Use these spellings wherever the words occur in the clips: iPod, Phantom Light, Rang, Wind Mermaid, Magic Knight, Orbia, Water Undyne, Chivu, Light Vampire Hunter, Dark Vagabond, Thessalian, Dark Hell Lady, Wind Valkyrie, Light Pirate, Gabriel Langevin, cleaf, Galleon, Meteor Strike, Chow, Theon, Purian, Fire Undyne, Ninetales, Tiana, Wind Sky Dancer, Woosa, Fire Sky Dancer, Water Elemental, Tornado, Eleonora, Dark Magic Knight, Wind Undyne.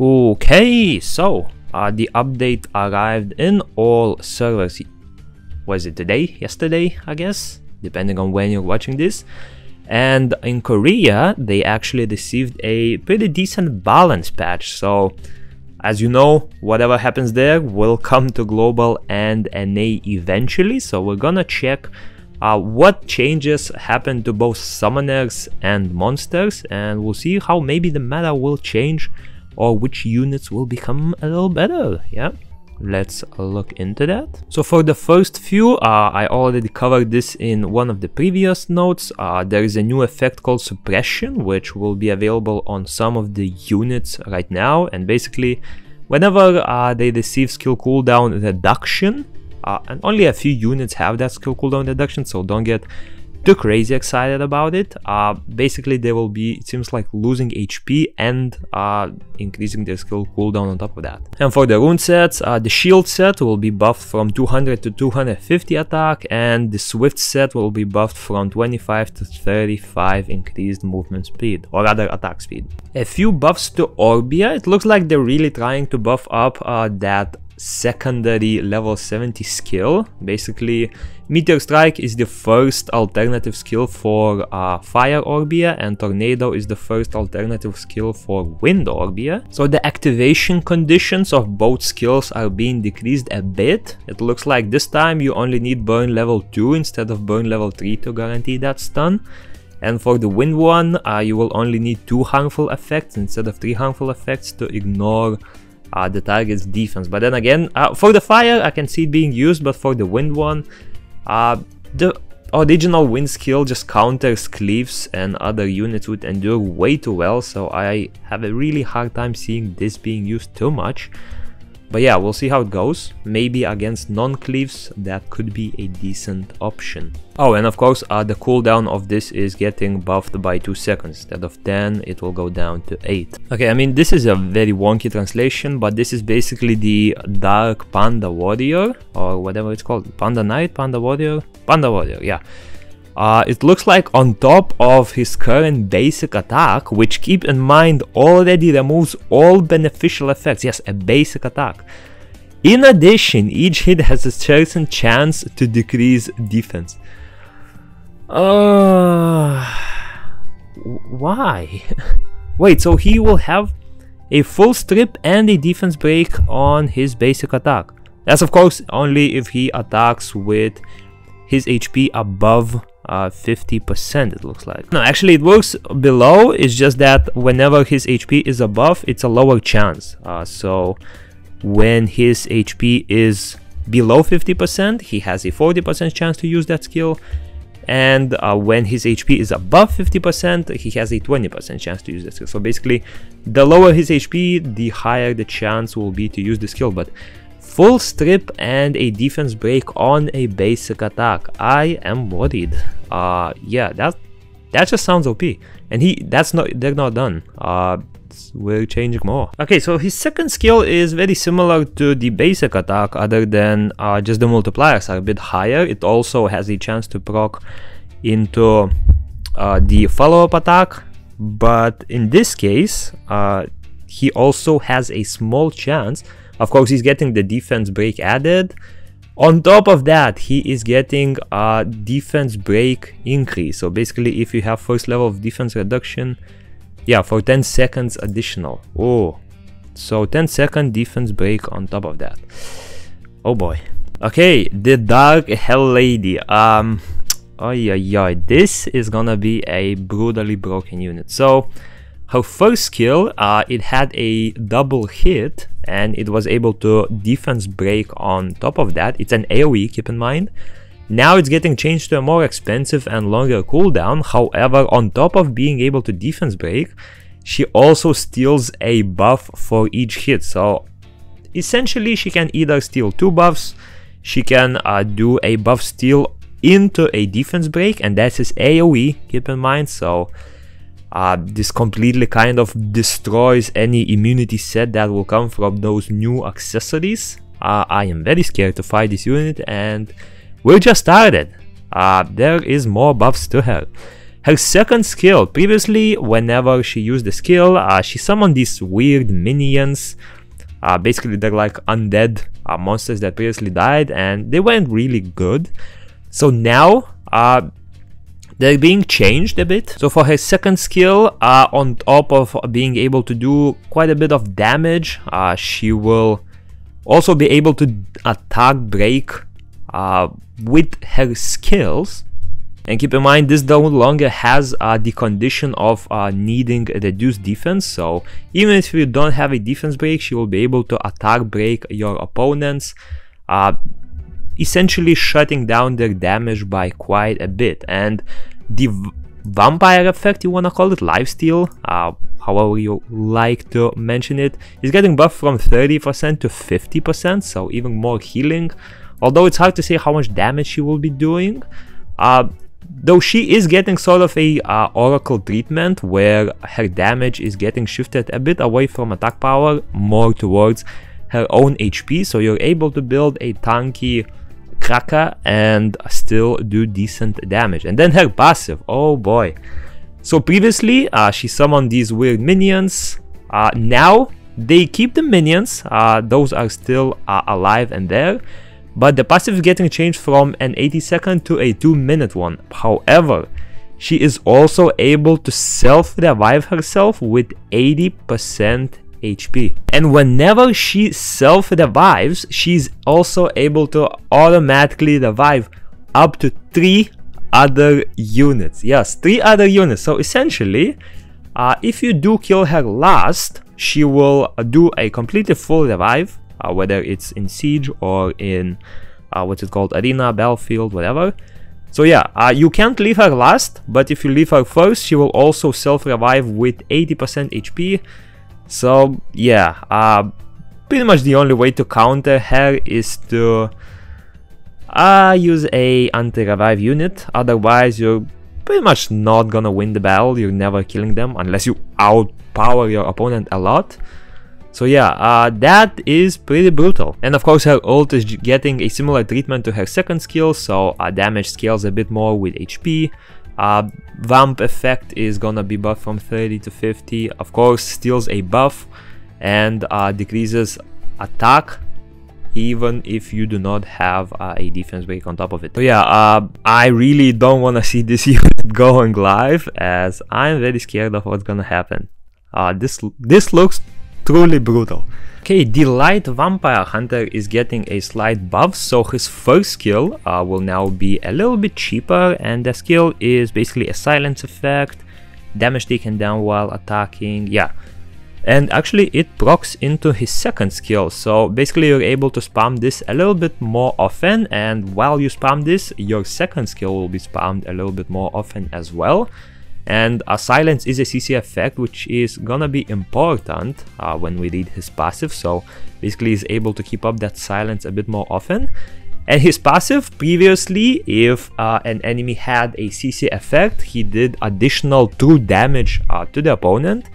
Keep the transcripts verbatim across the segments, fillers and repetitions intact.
Okay, so uh, the update arrived in all servers. Was it today? Yesterday, I guess, depending on when you're watching this. And in Korea, they actually received a pretty decent balance patch. So, as you know, whatever happens there will come to global and N A eventually. So we're gonna check uh, what changes happen to both summoners and monsters, and we'll see how maybe the meta will change, or which units will become a little better. Yeah, let's look into that. So for the first few, uh, I already covered this in one of the previous notes. Uh, there is a new effect called Suppression, which will be available on some of the units right now, and basically whenever uh, they receive skill cooldown reduction, uh, and only a few units have that skill cooldown reduction, so don't get too crazy excited about it. Uh, basically they will be, it seems like, losing H P and uh, increasing their skill cooldown on top of that. And for the rune sets, uh, the shield set will be buffed from two hundred to two hundred fifty attack, and the swift set will be buffed from twenty-five to thirty-five increased movement speed, or rather attack speed. A few buffs to Orbia. It looks like they're really trying to buff up uh, that secondary level seventy skill. Basically, Meteor Strike is the first alternative skill for uh, Fire Orbia, and Tornado is the first alternative skill for Wind Orbia. So the activation conditions of both skills are being decreased a bit. It looks like this time you only need Burn level two instead of Burn level three to guarantee that stun. And for the Wind one, uh, you will only need two harmful effects instead of three harmful effects to ignore Uh, the target's defense. But then again, uh, for the fire I can see it being used, but for the wind one, uh, the original wind skill just counters cleaves and other units would endure way too well, so I have a really hard time seeing this being used too much. But yeah, we'll see how it goes. Maybe against non-cleaves that could be a decent option. Oh, and of course uh, the cooldown of this is getting buffed by two seconds. Instead of ten, it will go down to eight. Okay, I mean, this is a very wonky translation, but this is basically the Dark Panda Warrior, or whatever it's called. Panda Knight? Panda Warrior? Panda Warrior, yeah. Uh, it looks like on top of his current basic attack, which, keep in mind, already removes all beneficial effects. Yes, a basic attack. In addition, each hit has a certain chance to decrease defense. Uh, why? Wait, so he will have a full strip and a defense break on his basic attack. That's of course only if he attacks with his H P above Uh, fifty percent, it looks like. No, actually it works below. It's just that whenever his H P is above, it's a lower chance. Uh, so when his H P is below fifty percent, he has a forty percent chance to use that skill. And uh, when his H P is above fifty percent, he has a twenty percent chance to use that skill. So basically, the lower his H P, the higher the chance will be to use the skill. But full strip and a defense break on a basic attack, I am worried. Uh, yeah, that that just sounds O P. And he, that's not, they're not done. Uh, we're changing more. Okay, so his second skill is very similar to the basic attack, other than uh, just the multipliers are a bit higher. It also has a chance to proc into uh, the follow-up attack, but in this case, uh, he also has a small chance. Of course, he's getting the defense break added. On top of that, he is getting a defense break increase. So basically, if you have first level of defense reduction, yeah, for ten seconds additional. Oh, so ten second defense break on top of that. Oh boy. Okay, the Dark Hell Lady. Um, oy, oy, oy. This is gonna be a brutally broken unit. So her first skill, uh, it had a double hit, and it was able to defense break on top of that. It's an AoE, keep in mind. Now it's getting changed to a more expensive and longer cooldown. However, on top of being able to defense break, she also steals a buff for each hit. So essentially, she can either steal two buffs, she can uh, do a buff steal into a defense break, and that's his AoE, keep in mind. So Uh, this completely kind of destroys any immunity set that will come from those new accessories. Uh, I am very scared to fight this unit, and we're just started. Uh, there is more buffs to her. Her second skill, previously whenever she used the skill, uh, she summoned these weird minions. Uh, basically they're like undead uh, monsters that previously died and they weren't really good. So now uh, they're being changed a bit. So for her second skill, uh, on top of being able to do quite a bit of damage, uh, she will also be able to attack break uh, with her skills. And keep in mind, this no longer has uh, the condition of uh, needing a reduced defense, so even if you don't have a defense break, she will be able to attack break your opponents, uh, essentially shutting down their damage by quite a bit. And the vampire effect, you wanna call it, lifesteal, uh, however you like to mention it, is getting buffed from thirty percent to fifty percent, so even more healing, although it's hard to say how much damage she will be doing. Uh, Though she is getting sort of a uh, oracle treatment where her damage is getting shifted a bit away from attack power, more towards her own H P, so you're able to build a tanky Kraka and still do decent damage. And then her passive, oh boy. So previously uh, she summoned these weird minions, uh, now they keep the minions, uh, those are still uh, alive and there. But the passive is getting changed from an eighty second to a two minute one. However, she is also able to self-revive herself with eighty percent H P. And whenever she self-revives, she's also able to automatically revive up to three other units. Yes, three other units. So essentially, uh, if you do kill her last, she will do a completely full revive. Uh, whether it's in siege or in uh, what's it called, arena, battlefield, whatever. So yeah, uh, you can't leave her last, but if you leave her first, she will also self-revive with eighty percent H P. So yeah, uh, pretty much the only way to counter her is to uh, use a anti-revive unit. Otherwise, you're pretty much not gonna win the battle. You're never killing them unless you outpower your opponent a lot. So yeah, uh, that is pretty brutal. And of course her ult is getting a similar treatment to her second skill, so uh, damage scales a bit more with H P. Uh, Vamp effect is gonna be buffed from thirty to fifty, of course steals a buff and uh, decreases attack even if you do not have uh, a defense break on top of it. So yeah, uh, I really don't wanna see this unit going live as I'm very scared of what's gonna happen. Uh, this, this looks truly brutal. Okay, the Light Vampire Hunter is getting a slight buff, so his first skill uh, will now be a little bit cheaper, and the skill is basically a silence effect, damage taken down while attacking, yeah. And actually it procs into his second skill, so basically you're able to spam this a little bit more often, and while you spam this, your second skill will be spammed a little bit more often as well. And uh, silence is a C C effect, which is gonna be important uh, when we read his passive, so basically he's able to keep up that silence a bit more often. And his passive, previously, if uh, an enemy had a C C effect, he did additional true damage uh, to the opponent,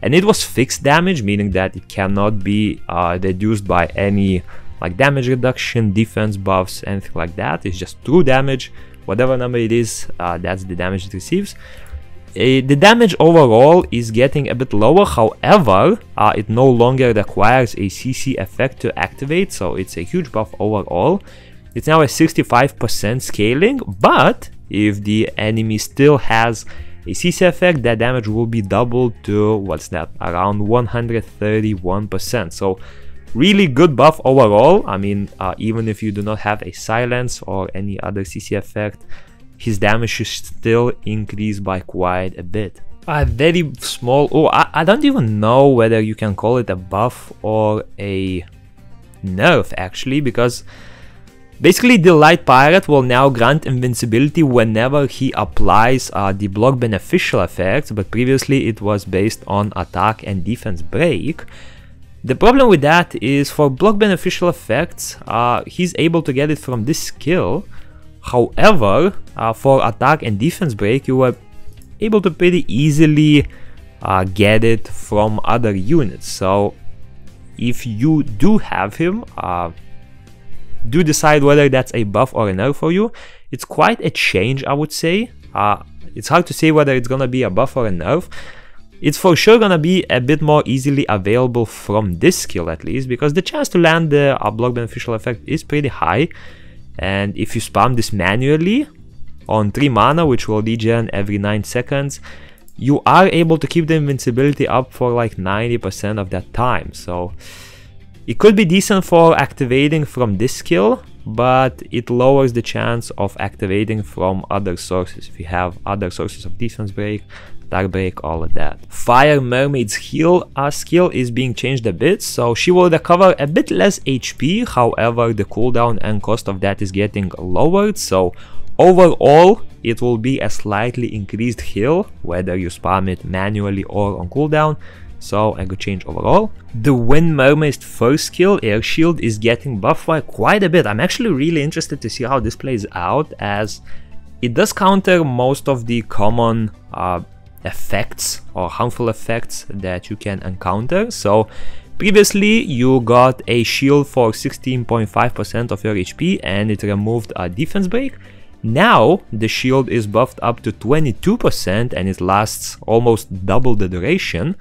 and it was fixed damage, meaning that it cannot be uh, reduced by any like damage reduction, defense buffs, anything like that. It's just true damage, whatever number it is, uh, that's the damage it receives. Uh, the damage overall is getting a bit lower, however, uh, it no longer requires a C C effect to activate, so it's a huge buff overall. It's now a sixty-five percent scaling, but if the enemy still has a C C effect, that damage will be doubled to, what's that, around one hundred thirty-one percent. So really good buff overall. I mean, uh, even if you do not have a silence or any other C C effect, his damage should still increase by quite a bit. A very small, oh, I, I don't even know whether you can call it a buff or a nerf actually, because basically the Light Pirate will now grant invincibility whenever he applies uh, the block beneficial effects, but previously it was based on attack and defense break. The problem with that is for block beneficial effects, uh, he's able to get it from this skill. However, uh, for attack and defense break, you were able to pretty easily uh, get it from other units. So if you do have him, uh, do decide whether that's a buff or a nerf for you. It's quite a change, I would say. Uh, It's hard to say whether it's gonna be a buff or a nerf. It's for sure gonna be a bit more easily available from this skill at least, because the chance to land the uh, block beneficial effect is pretty high. And if you spam this manually on three mana, which will regen every nine seconds, you are able to keep the invincibility up for like ninety percent of that time. So it could be decent for activating from this skill, but it lowers the chance of activating from other sources if you have other sources of defense break, dark break, all of that. Fire Mermaid's heal uh, skill is being changed a bit, so she will recover a bit less H P, however the cooldown and cost of that is getting lowered, so overall it will be a slightly increased heal, whether you spam it manually or on cooldown. So a good change overall. The Wind Mermaid's first skill, Air Shield, is getting buffed by quite a bit. I'm actually really interested to see how this plays out, as it does counter most of the common uh, effects or harmful effects that you can encounter. So previously you got a shield for sixteen point five percent of your H P and it removed a defense break. Now the shield is buffed up to twenty-two percent and it lasts almost double the duration.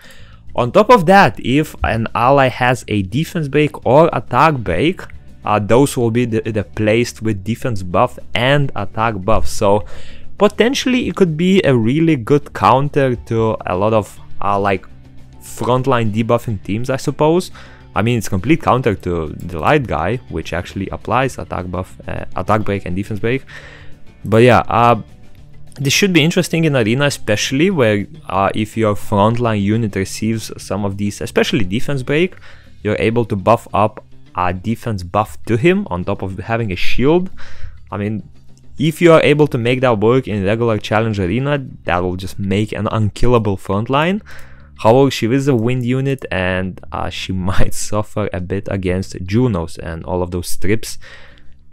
On top of that, if an ally has a defense break or attack break, uh, those will be replaced with defense buff and attack buff. So potentially it could be a really good counter to a lot of uh, like frontline debuffing teams, I suppose. I mean, it's complete counter to the light guy, which actually applies attack buff, uh, attack break and defense break. But yeah, uh, this should be interesting in arena, especially where uh, if your frontline unit receives some of these, especially defense break, you're able to buff up a defense buff to him on top of having a shield. I mean, if you are able to make that work in regular challenge arena, that will just make an unkillable frontline. However, she is a wind unit and uh, she might suffer a bit against Junos and all of those strips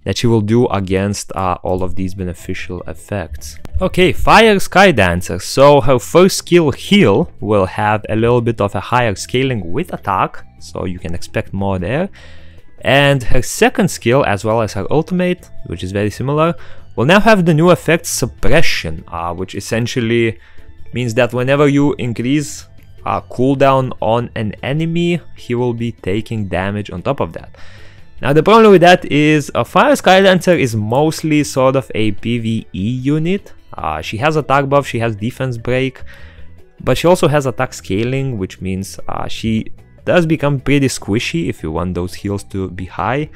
that she will do against uh, all of these beneficial effects. Okay, Fire Sky Dancer. So her first skill, Heal, will have a little bit of a higher scaling with attack, so you can expect more there. And her second skill, as well as her ultimate, which is very similar, will now have the new effect Suppression, uh, which essentially means that whenever you increase uh, cooldown on an enemy, he will be taking damage on top of that. Now the problem with that is uh, Fire Sky Dancer is mostly sort of a PvE unit. Uh, she has attack buff, she has defense break, but she also has attack scaling, which means uh, she does become pretty squishy if you want those heals to be high.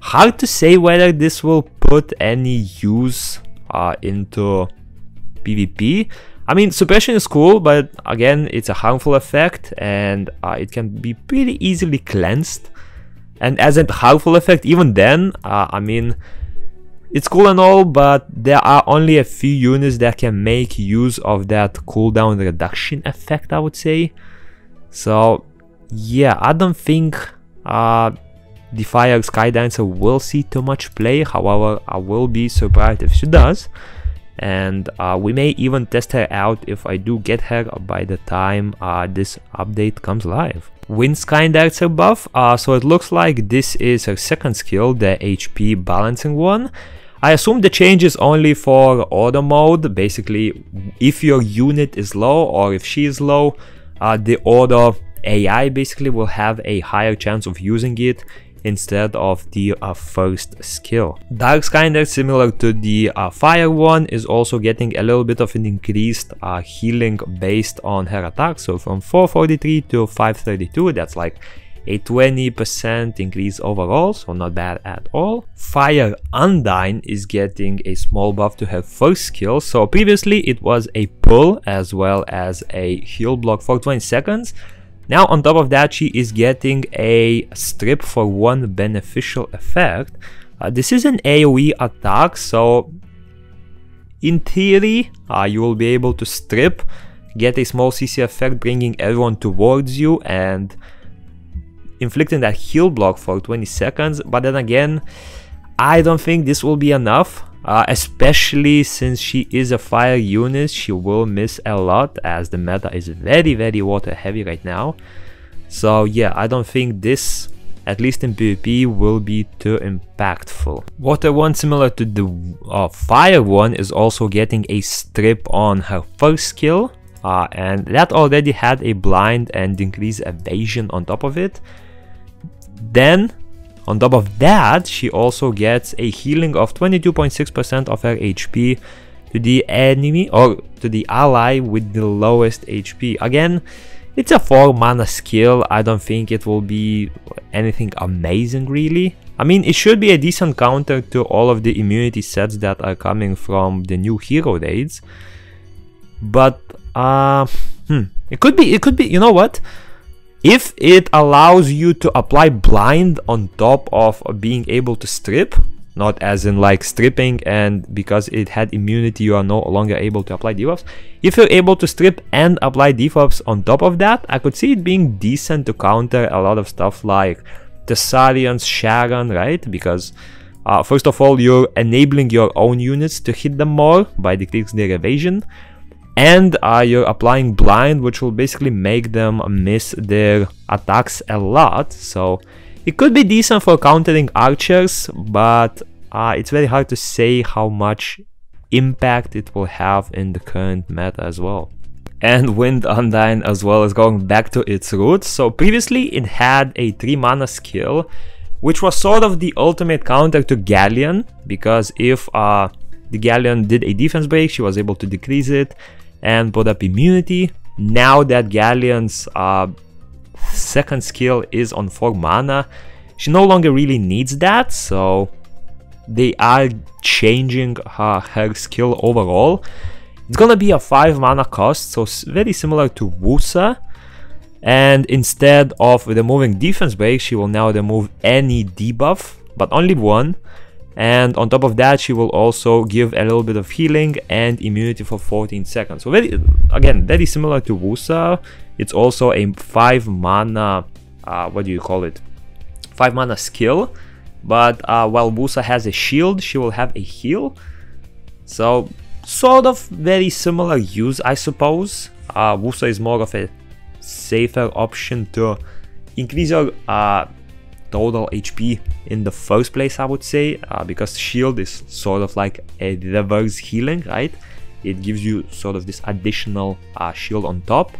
Hard to say whether this will put any use uh, into PvP. I mean, suppression is cool, but again, it's a harmful effect and uh, it can be pretty easily cleansed. And as a harmful effect, even then, uh, I mean, it's cool and all, but there are only a few units that can make use of that cooldown reduction effect, I would say. So yeah, I don't think uh, the Fire Sky Dancer will see too much play. However, I will be surprised if she does. And uh, we may even test her out if I do get her by the time uh, this update comes live. Wind Sky Dancer buff, uh, so it looks like this is her second skill, the H P balancing one. I assume the change is only for auto mode. Basically, if your unit is low or if she is low, uh, the auto A I basically will have a higher chance of using it instead of the uh, first skill. Dark Skinder, similar to the uh, Fire one, is also getting a little bit of an increased uh, healing based on her attack. So from four forty-three to five thirty-two, that's like a twenty percent increase overall, so not bad at all. Fire Undyne is getting a small buff to her first skill. So previously it was a pull as well as a heal block for twenty seconds. Now on top of that, she is getting a strip for one beneficial effect. Uh, this is an AoE attack, so in theory, uh, you will be able to strip, get a small C C effect, bringing everyone towards you and inflicting that heal block for twenty seconds. But then again, I don't think this will be enough, uh, especially since she is a fire unit. She will miss a lot as the meta is very, very water heavy right now. So yeah, I don't think this at least in PvP, will be too impactful. Water one, similar to the uh, Fire one, is also getting a strip on her first skill, uh, and that already had a blind and increased evasion on top of it. Then on top of that, she also gets a healing of twenty-two point six percent of her H P to the enemy or to the ally with the lowest H P. Again, it's a four mana skill. I don't think it will be anything amazing really. I mean, it should be a decent counter to all of the immunity sets that are coming from the new hero raids. But uh, hmm, it could be, it could be, you know what? If it allows you to apply blind on top of being able to strip, not as in like stripping and because it had immunity you are no longer able to apply debuffs, if you're able to strip and apply debuffs on top of that, I could see it being decent to counter a lot of stuff like Thessalian's Sharon, right? Because uh, first of all, you're enabling your own units to hit them more by decreasing their evasion. And uh, you're applying blind, which will basically make them miss their attacks a lot. So it could be decent for countering archers, but uh, it's very hard to say how much impact it will have in the current meta as well. And Wind Undyne as well is going back to its roots. So previously it had a three mana skill, which was sort of the ultimate counter to Galleon, because if uh, the Galleon did a defense break, she was able to decrease it and put up immunity. Now that Galleon's uh, second skill is on four mana, she no longer really needs that, so they are changing her, her skill overall. It's gonna be a five mana cost, so very similar to Woosa, and instead of removing defense break, she will now remove any debuff, but only one. And on top of that, she will also give a little bit of healing and immunity for fourteen seconds. So very, again, very similar to Woosa. It's also a five mana, uh, what do you call it? five mana skill. But uh, while Woosa has a shield, she will have a heal. So sort of very similar use, I suppose. Uh, Woosa is more of a safer option to increase your uh, total H P in the first place, I would say, uh, because shield is sort of like a reverse healing, right? It gives you sort of this additional uh, shield on top,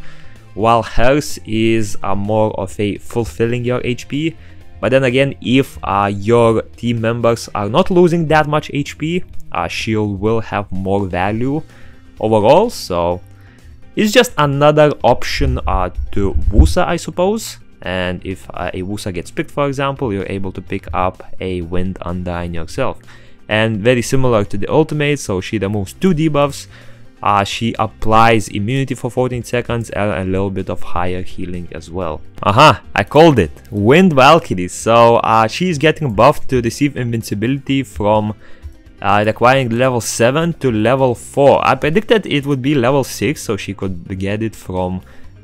while hers is uh, more of a fulfilling your H P. But then again, if uh, your team members are not losing that much H P, uh, shield will have more value overall. So it's just another option uh, to Woosa, I suppose. And if uh, a Woosa gets picked, for example, you're able to pick up a Wind Undyne yourself. And very similar to the ultimate, so she removes two debuffs, uh, she applies immunity for fourteen seconds and a little bit of higher healing as well. Aha, uh-huh, I called it, Wind Valkyrie. So uh, she is getting buffed to receive invincibility from uh, requiring level seven to level four. I predicted it would be level six, so she could get it from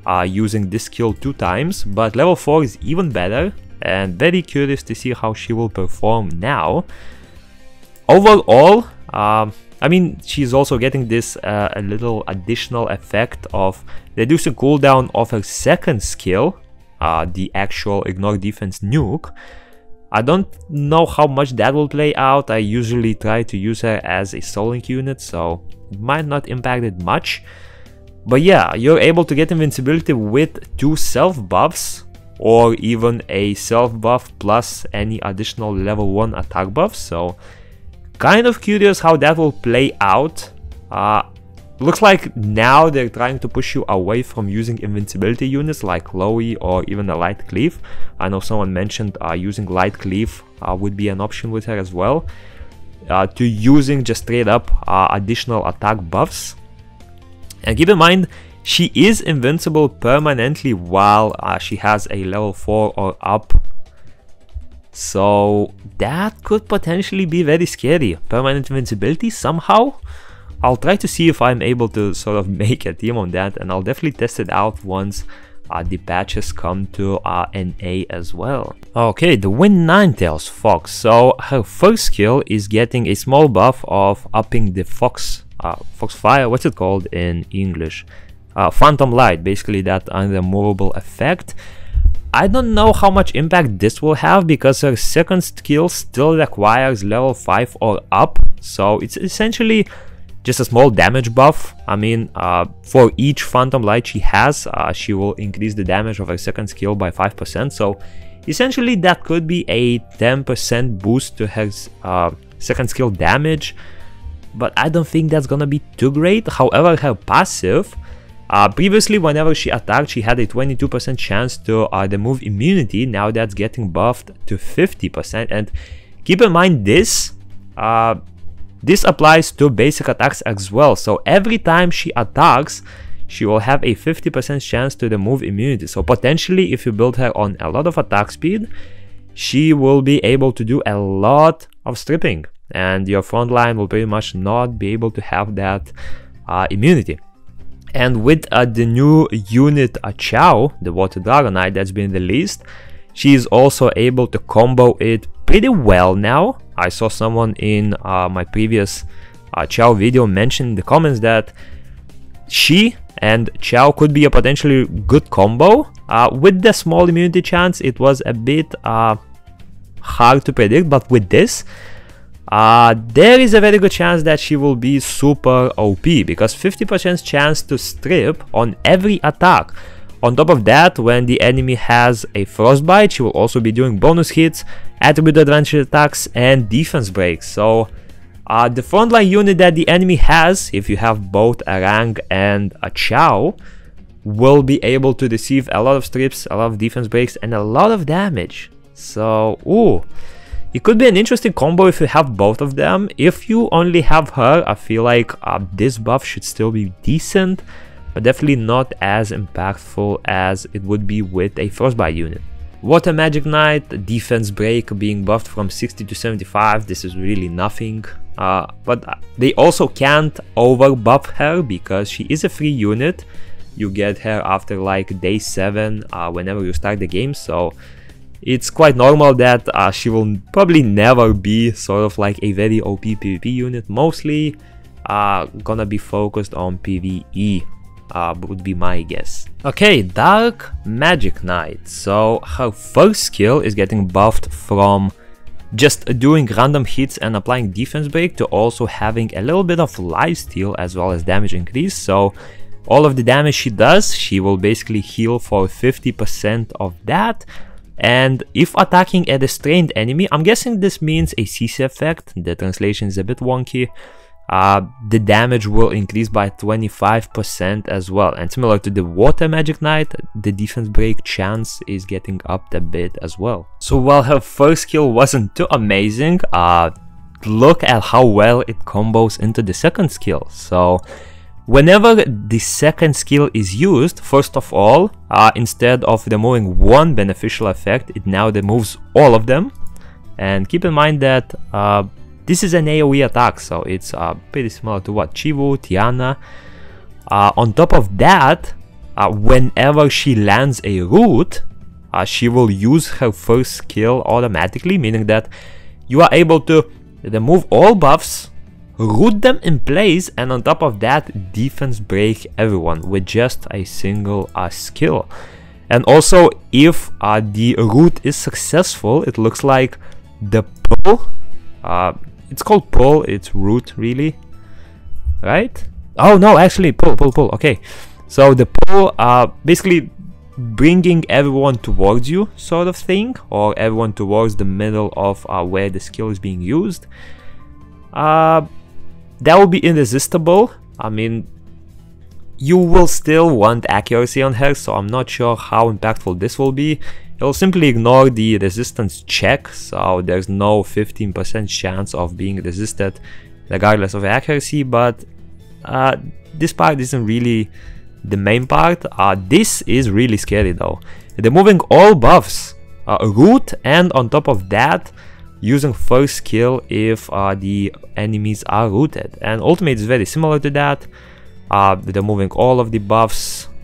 Uh, using this skill two times, but level four is even better, and very curious to see how she will perform now. Overall, um, I mean, she's also getting this uh, a little additional effect of reducing cooldown of her second skill, uh, the actual ignore defense nuke. I don't know how much that will play out. I usually try to use her as a soloing unit, so it might not impact it much. But yeah, you're able to get invincibility with two self buffs, or even a self buff plus any additional level one attack buff. So kind of curious how that will play out. Uh, looks like now they're trying to push you away from using invincibility units like Lowy or even a Light Cleave. I know someone mentioned uh, using Light Cleave uh, would be an option with her as well, uh, to using just straight up uh, additional attack buffs. And keep in mind, she is invincible permanently while uh, she has a level four or up. So that could potentially be very scary. Permanent invincibility somehow. I'll try to see if I'm able to sort of make a team on that, and I'll definitely test it out once uh, the patches come to uh, N A as well. Okay, the Wind Ninetales Fox. So her first skill is getting a small buff of upping the fox. Uh, Foxfire, what's it called in English? Uh, Phantom Light, basically that unremovable effect. I don't know how much impact this will have because her second skill still requires level five or up, so it's essentially just a small damage buff. I mean, uh, for each Phantom Light she has, uh, she will increase the damage of her second skill by five percent, so essentially that could be a ten percent boost to her uh, second skill damage, but I don't think that's gonna be too great. However, her passive, Uh, previously, whenever she attacked, she had a twenty-two percent chance to uh, remove immunity. Now that's getting buffed to fifty percent. And keep in mind this, uh, this applies to basic attacks as well. So every time she attacks, she will have a fifty percent chance to remove immunity. So potentially, if you build her on a lot of attack speed, she will be able to do a lot of stripping. And your front line will pretty much not be able to have that uh, immunity. And with uh, the new unit uh, Chow, the Water Dragonite, that's been released, she is also able to combo it pretty well now. I saw someone in uh, my previous uh, Chow video mention in the comments that she and Chow could be a potentially good combo. Uh, with the small immunity chance, it was a bit uh, hard to predict, but with this, Uh, there is a very good chance that she will be super O P, because fifty percent chance to strip on every attack. On top of that, when the enemy has a Frostbite, she will also be doing bonus hits, attribute advantage attacks, and defense breaks. So uh, the frontline unit that the enemy has, if you have both a Rang and a Chow, will be able to receive a lot of strips, a lot of defense breaks, and a lot of damage. So, ooh. It could be an interesting combo if you have both of them. If you only have her, I feel like uh, this buff should still be decent, but definitely not as impactful as it would be with a Frostbite unit. Water Magic Knight, defense break being buffed from sixty to seventy-five, this is really nothing. Uh, but they also can't over buff her because she is a free unit. You get her after like day seven uh, whenever you start the game, so it's quite normal that uh, she will probably never be sort of like a very O P PvP unit. Mostly uh, gonna be focused on PvE, uh, would be my guess. Okay, Dark Magic Knight. So her first skill is getting buffed from just doing random hits and applying defense break to also having a little bit of lifesteal as well as damage increase. So all of the damage she does, she will basically heal for fifty percent of that. And if attacking a restrained enemy, I'm guessing this means a C C effect, the translation is a bit wonky, uh, the damage will increase by twenty-five percent as well. And similar to the Water Magic Knight, the defense break chance is getting upped a bit as well. So while her first skill wasn't too amazing, uh, look at how well it combos into the second skill. So whenever the second skill is used, first of all, uh, instead of removing one beneficial effect, it now removes all of them. And keep in mind that uh, this is an AoE attack, so it's uh, pretty similar to what Chivu, Tiana. Uh, on top of that, uh, whenever she lands a root, uh, she will use her first skill automatically, meaning that you are able to remove all buffs, root them in place, and on top of that defense break everyone with just a single uh, skill. And also, if uh, the root is successful, it looks like the pull, uh, it's called pull, it's root really, right? Oh no, actually pull, pull, pull, okay. So the pull, uh, basically bringing everyone towards you sort of thing, or everyone towards the middle of uh, where the skill is being used. Uh, That will be irresistible. I mean, you will still want accuracy on her, so I'm not sure how impactful this will be. It'll simply ignore the resistance check, so there's no fifteen percent chance of being resisted regardless of accuracy, but uh, this part isn't really the main part. Uh, this is really scary though. Removing all buffs, uh, root, and on top of that, using first skill if uh, the enemies are rooted. And ultimate is very similar to that, uh, removing all of the buffs,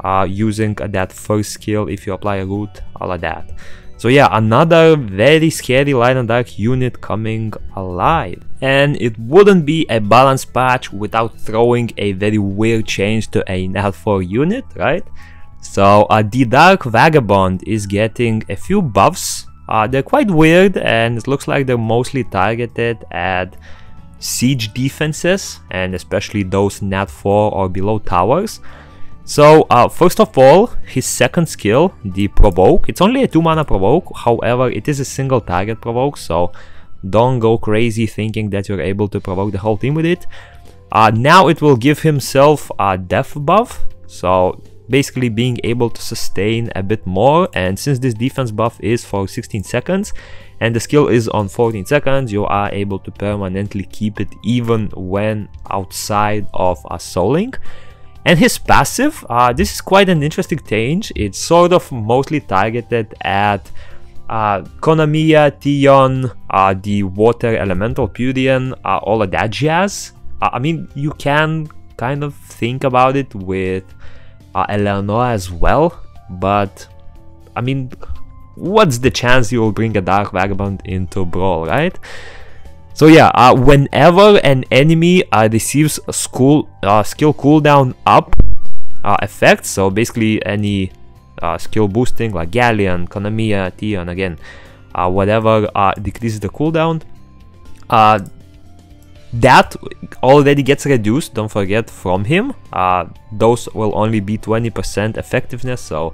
uh, using that first skill if you apply a root, all of that. So yeah, another very scary Light and Dark unit coming alive. And it wouldn't be a balance patch without throwing a very weird change to a Nat four unit, right? So uh, the Dark Vagabond is getting a few buffs. Uh, they're quite weird, and it looks like they're mostly targeted at siege defenses, and especially those nat four or below towers. So uh, first of all, his second skill, the Provoke, it's only a two mana Provoke, however it is a single target Provoke, so don't go crazy thinking that you're able to provoke the whole team with it. Uh, now it will give himself a death buff, so basically being able to sustain a bit more, and since this defense buff is for sixteen seconds and the skill is on fourteen seconds, you are able to permanently keep it even when outside of soloing. And his passive, uh, this is quite an interesting change. It's sort of mostly targeted at uh, Konamiya, Theon, uh, the Water Elemental, Purian, uh, all of that jazz. uh, I mean, you can kind of think about it with Uh, Eleonora as well, but I mean, what's the chance you will bring a Dark Vagabond into Brawl, right? So yeah, uh, whenever an enemy uh, receives a school, uh, skill cooldown up uh, effect, so basically any uh, skill boosting like Galleon, Konamiya, Theon, again, uh, whatever uh, decreases the cooldown, uh, that already gets reduced, don't forget, from him. Uh, those will only be twenty percent effectiveness, so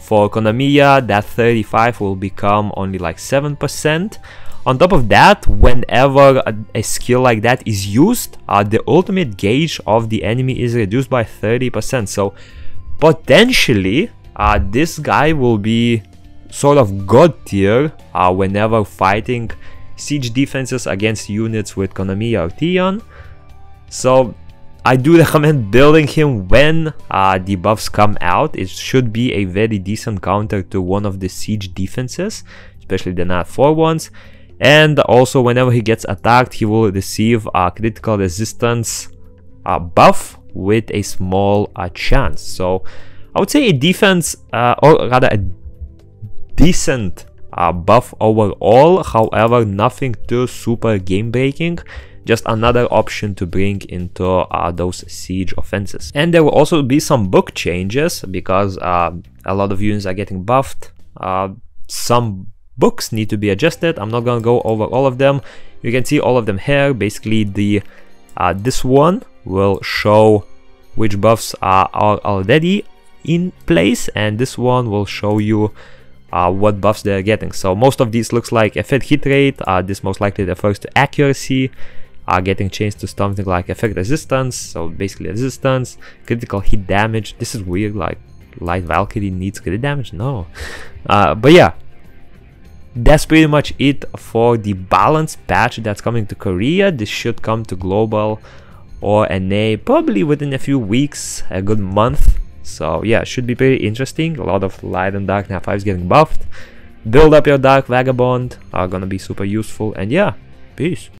for Konamiya that thirty-five will become only like seven percent. On top of that, whenever a, a skill like that is used, uh, the ultimate gauge of the enemy is reduced by thirty percent, so potentially uh, this guy will be sort of god tier uh, whenever fighting siege defenses against units with Konamiya or Theon. So I do recommend building him when uh, the buffs come out. It should be a very decent counter to one of the siege defenses, especially the nat four ones. And also whenever he gets attacked, he will receive a critical resistance uh, buff with a small uh, chance. So I would say a defense, uh, or rather a decent Uh, buff overall, however nothing too super game breaking, just another option to bring into uh, those siege offenses. And there will also be some book changes because uh, a lot of units are getting buffed. Uh, some books need to be adjusted. I'm not gonna go over all of them. You can see all of them here. Basically the uh, this one will show which buffs are, are already in place, and this one will show you Uh, what buffs they're getting. So most of these looks like effect hit rate. Uh, this most likely refers to accuracy, uh, getting changed to something like effect resistance, so basically resistance, critical hit damage. This is weird, like Light Valkyrie needs crit damage? No. Uh, but yeah, that's pretty much it for the balance patch that's coming to Korea. This should come to global or N A probably within a few weeks, a good month. So yeah, should be pretty interesting. A lot of light and dark nat fives getting buffed. Build up your Dark Vagabond, are gonna be super useful, and yeah, peace.